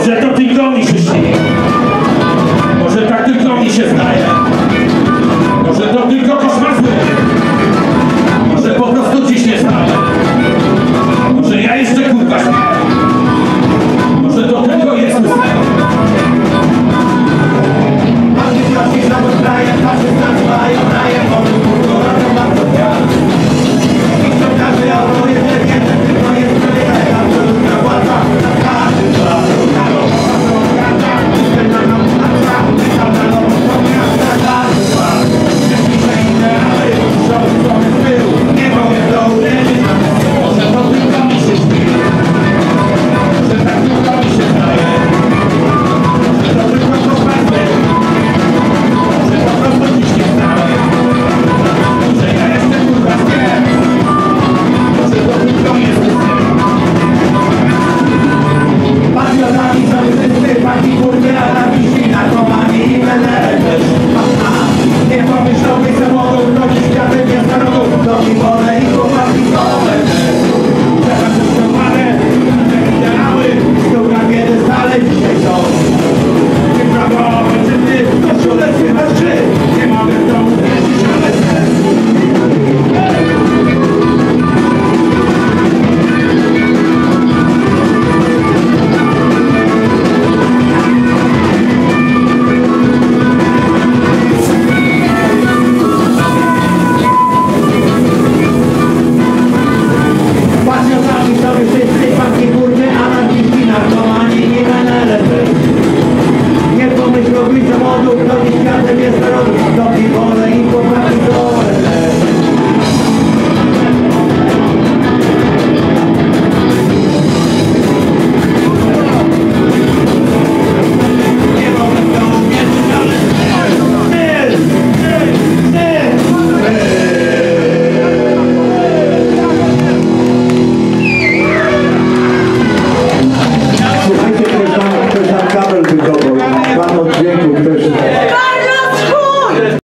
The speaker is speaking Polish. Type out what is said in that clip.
Może to tylko mi się śni. Może tak tylko mi się zdaje. Może to tylko koszmar zły. Może po prostu dziś nie staje. Może ja jeszcze kurwa śmieję. Może do tego jest sen. Nie pomyśl robić zawodu,